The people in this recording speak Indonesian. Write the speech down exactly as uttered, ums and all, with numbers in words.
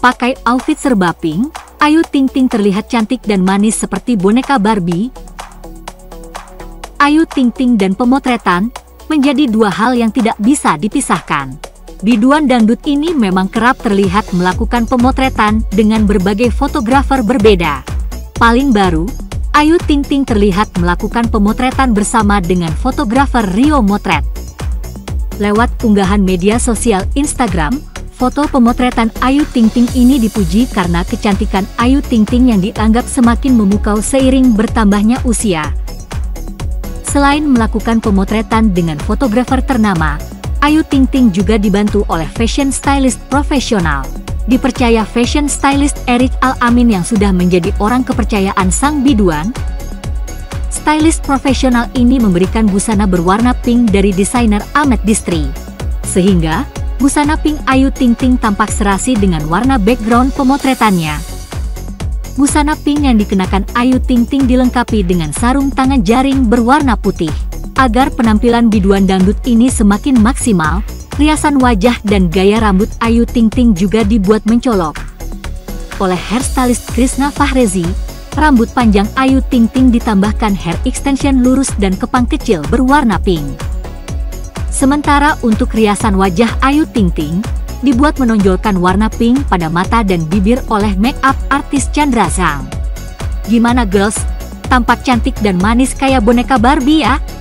Pakai outfit serba pink, Ayu Ting Ting terlihat cantik dan manis seperti boneka Barbie. Ayu Ting Ting dan pemotretan menjadi dua hal yang tidak bisa dipisahkan. Biduan dangdut ini memang kerap terlihat melakukan pemotretan dengan berbagai fotografer berbeda. Paling baru, Ayu Ting Ting terlihat melakukan pemotretan bersama dengan fotografer Rio Motret. Lewat unggahan media sosial Instagram, foto pemotretan Ayu Ting Ting ini dipuji karena kecantikan Ayu Ting Ting yang dianggap semakin memukau seiring bertambahnya usia. Selain melakukan pemotretan dengan fotografer ternama, Ayu Ting Ting juga dibantu oleh fashion stylist profesional. Dipercaya fashion stylist Eric Al-Amin yang sudah menjadi orang kepercayaan sang biduan. Stylist profesional ini memberikan busana berwarna pink dari desainer Ahmed Distri. Sehingga, busana pink Ayu Ting Ting tampak serasi dengan warna background pemotretannya. Busana pink yang dikenakan Ayu Ting Ting dilengkapi dengan sarung tangan jaring berwarna putih. Agar penampilan biduan dangdut ini semakin maksimal, riasan wajah dan gaya rambut Ayu Ting Ting juga dibuat mencolok. Oleh hairstylist Krishna Fahrezi, rambut panjang Ayu Ting Ting ditambahkan hair extension lurus dan kepang kecil berwarna pink. Sementara untuk riasan wajah Ayu Ting Ting, dibuat menonjolkan warna pink pada mata dan bibir oleh make up artis Chandra Zhang. Gimana girls? Tampak cantik dan manis kayak boneka Barbie ya?